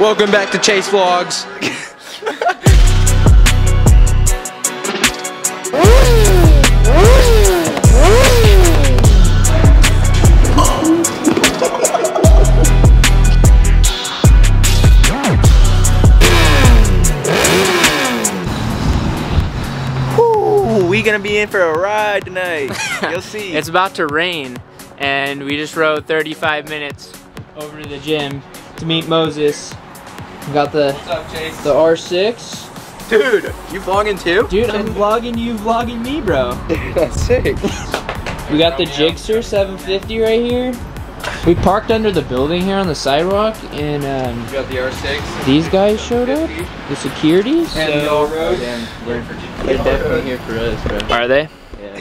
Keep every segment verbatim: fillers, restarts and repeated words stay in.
Welcome back to Chase Vlogs. We gonna be in for a ride tonight. You'll see. It's about to rain, and we just rode thirty-five minutes over to the gym to meet Moses. We got the What's up, Chase? the R six. Dude, you vlogging too? Dude, I'm vlogging you, vlogging me, bro. That's sick. We got the Gixxer seven fifty right here. We parked under the building here on the sidewalk, and um, got the R six. These guys showed up, the security. And so, the all roads. Again, we're in Virginia. They're definitely here for us, bro. Are they? Yeah.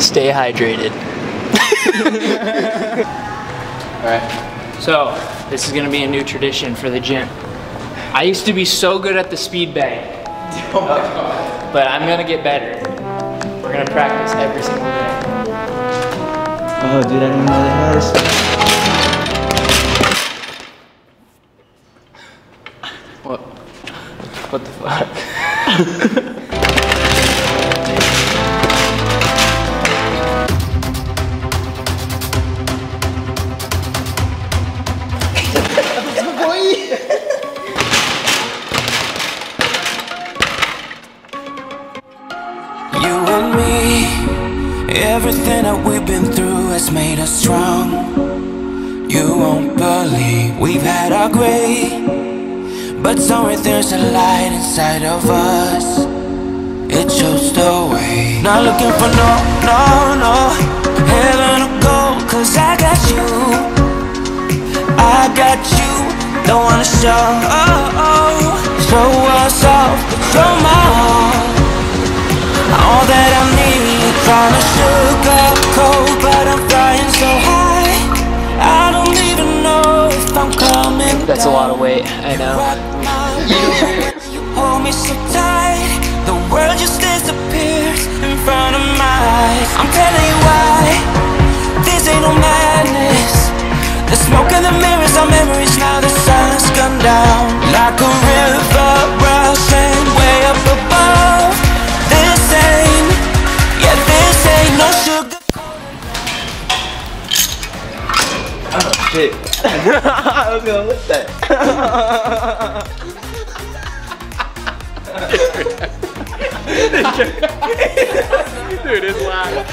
Stay hydrated. Alright, so this is gonna be a new tradition for the gym. I used to be so good at the speed bang, oh my God. But I'm gonna get better. We're gonna practice every single day. Oh dude, I didn't know that was. What? What the fuck? Everything that we've been through has made us strong. You won't believe we've had our gray, but somewhere there's a light inside of us. It shows the way. Not looking for no, no, no heaven or gold, cause I got you, I got you. Don't wanna show, oh, oh, show us off, but you're my all, all that I need. Trying to sugar cold, but I'm flying so high, I don't even know if I'm coming. That's down. A lot of weight, I know. You, you hold me so tight, the world just disappears in front of my eyes. I'm telling you why, this ain't no madness, the smoke and the Oh shit. I was gonna lift that. Dude, it's loud.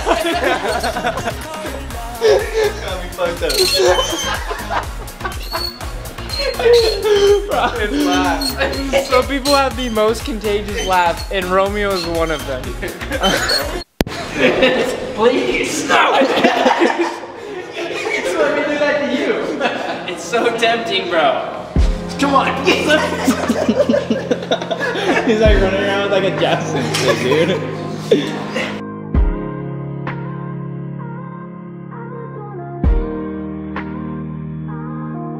Got me fucked up. Bro, it's loud. So people have the most contagious laugh, and Romeo is one of them. Please, no! It's so tempting, bro. Come on. He's like running around with like a Jackson stick, dude.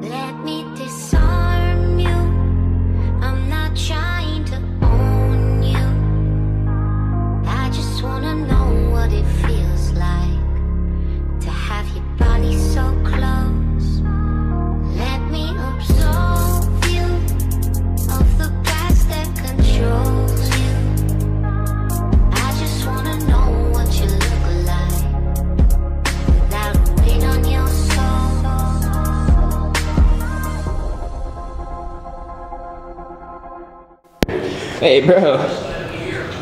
Let me disarm you. I'm not trying to own you. I just wanna know what it feels like to have your body so close. Hey, bro.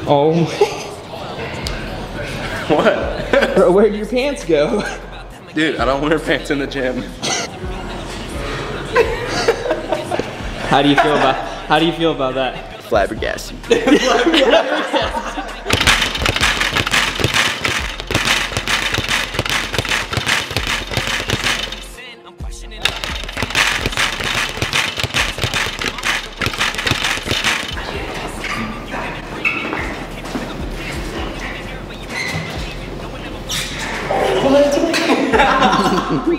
Oh. What? Bro, where'd your pants go? Dude, I don't wear pants in the gym. How do you feel about How do you feel about that? Flabbergasted. It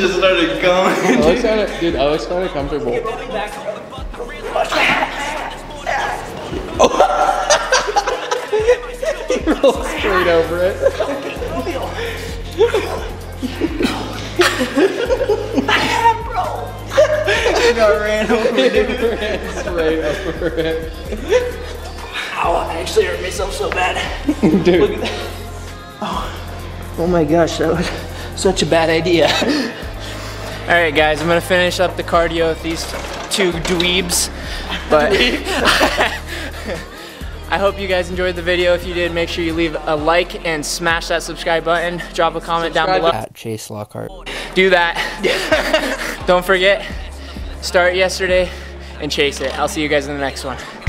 just started going. Alex had it, dude, Alex found it comfortable. Oh. He rolled straight over it. Bro. Got ran over it. He ran straight over it. Ow, I actually hurt myself so bad. Dude. Look at that. Oh. Oh my gosh, that was such a bad idea. Alright guys, I'm gonna finish up the cardio with these two dweebs. But I hope you guys enjoyed the video. If you did, make sure you leave a like and smash that subscribe button. Drop a comment subscribe down below. At Chase Lockhart. Do that. Don't forget, start yesterday and chase it. I'll see you guys in the next one.